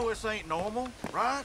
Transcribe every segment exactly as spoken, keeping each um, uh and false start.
know this ain't normal, right?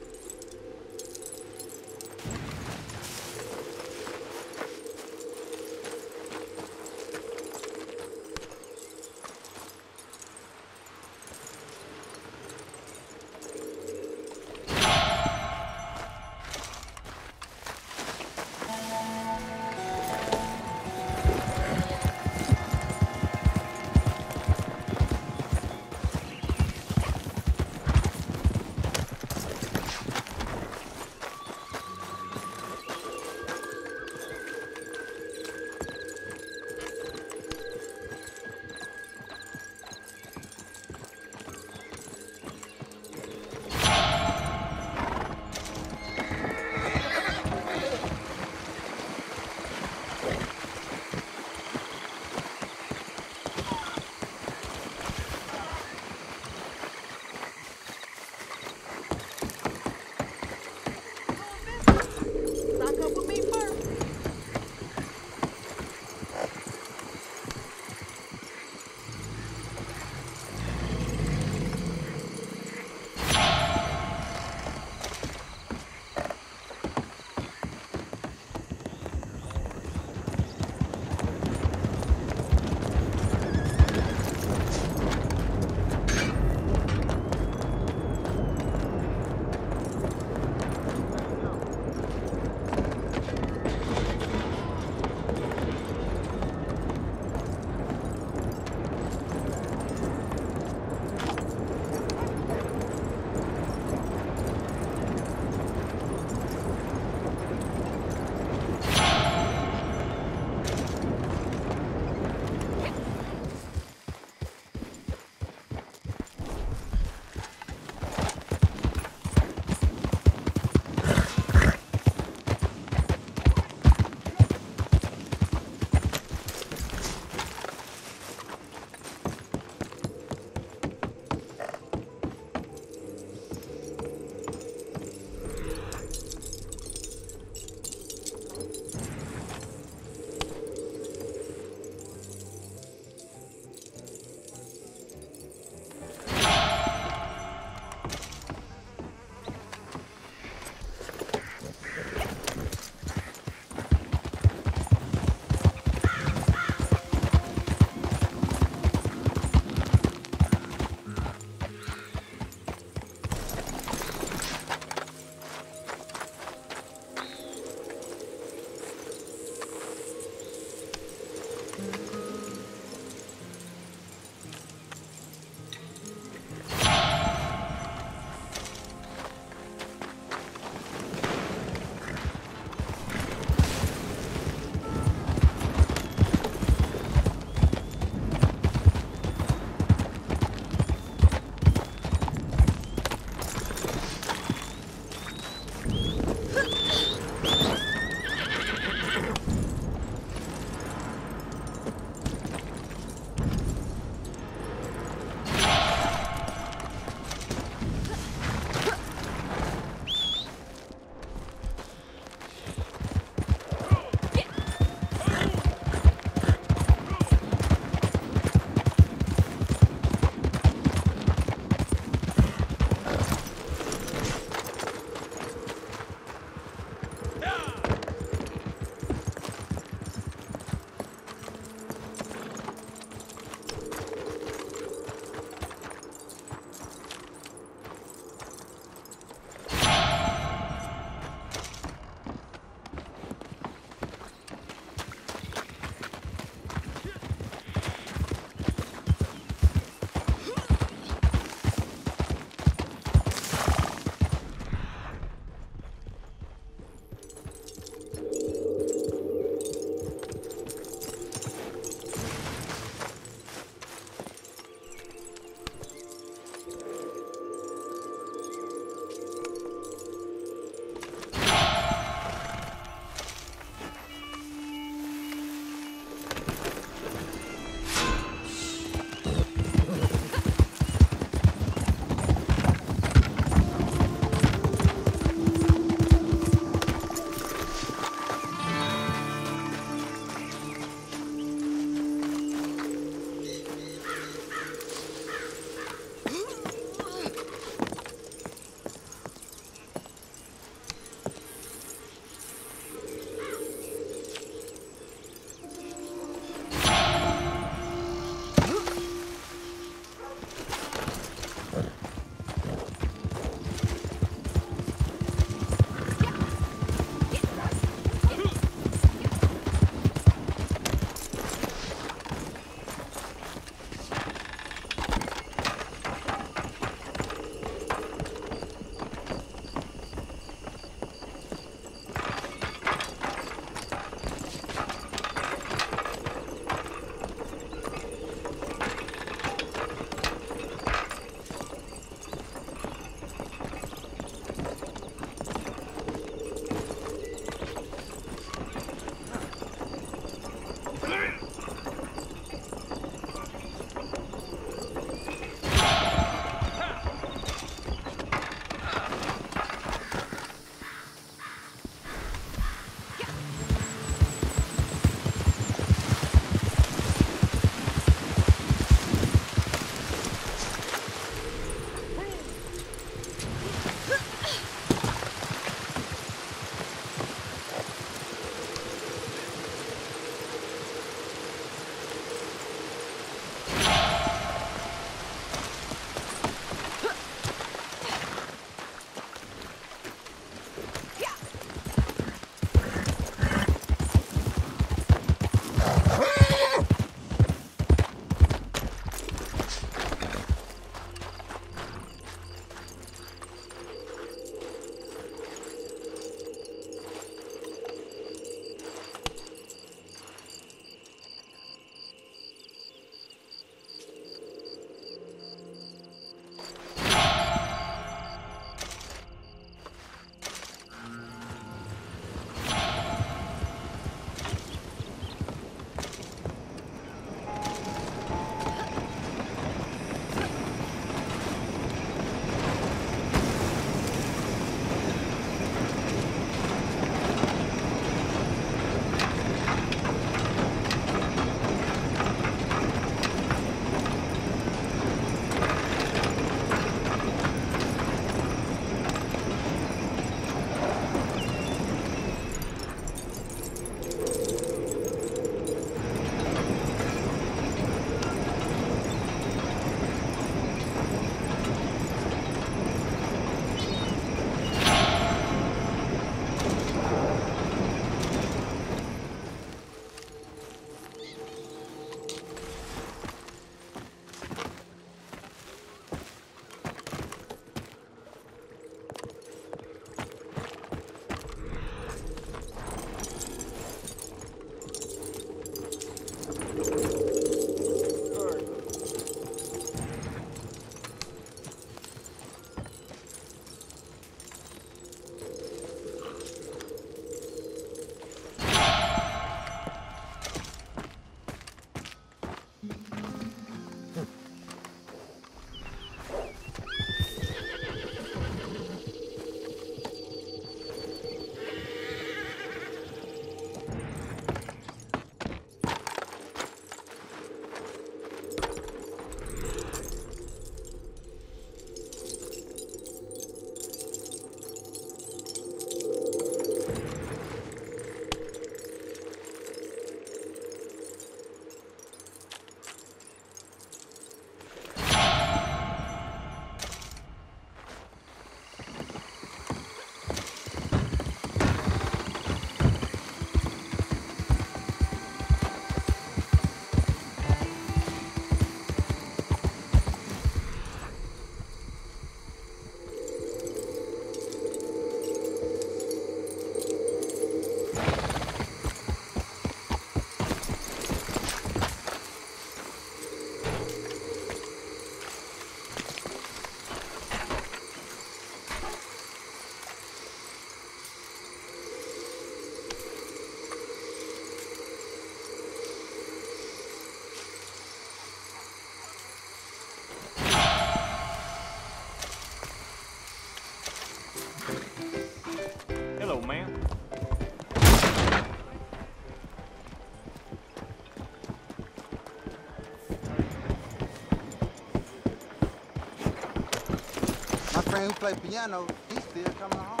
man who played piano, he's still coming home.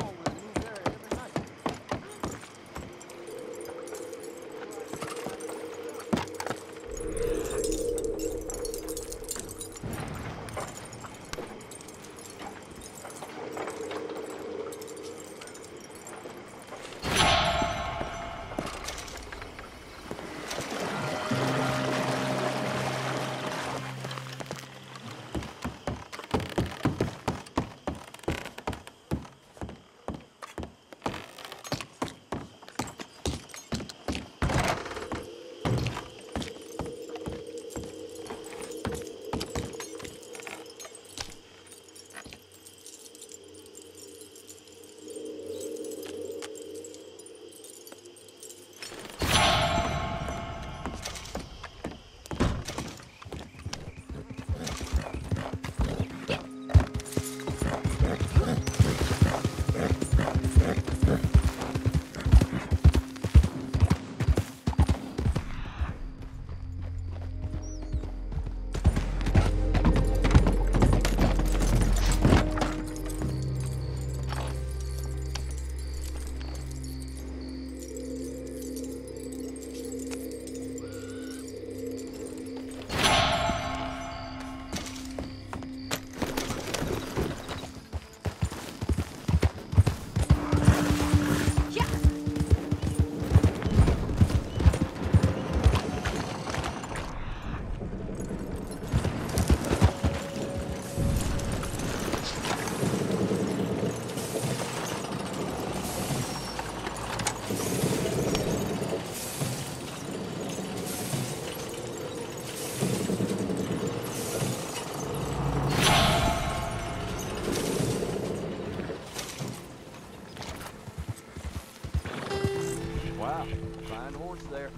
There.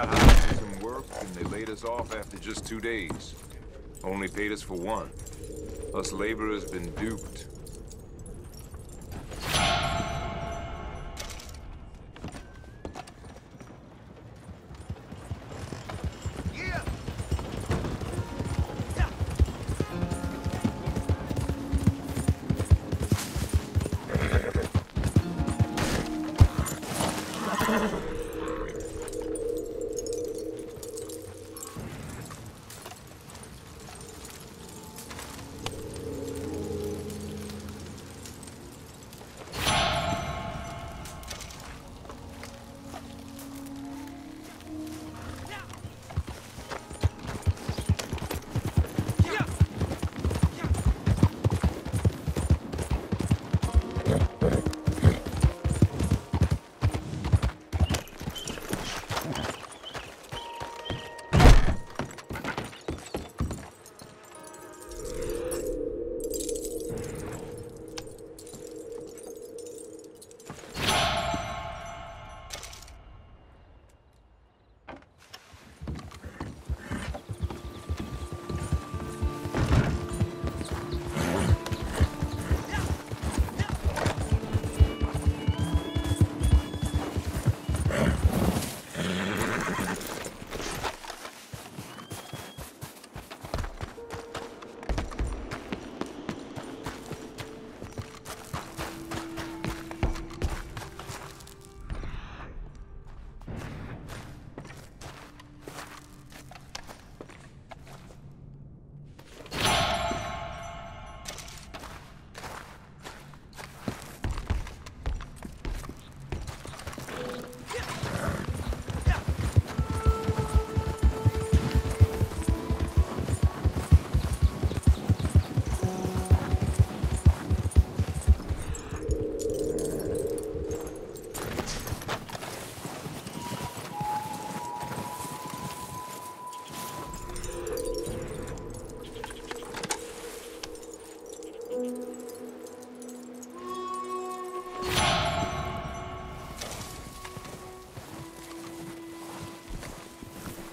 out how the system worked, and they laid us off after just two days. Only paid us for one. Us laborers been duped. Oh.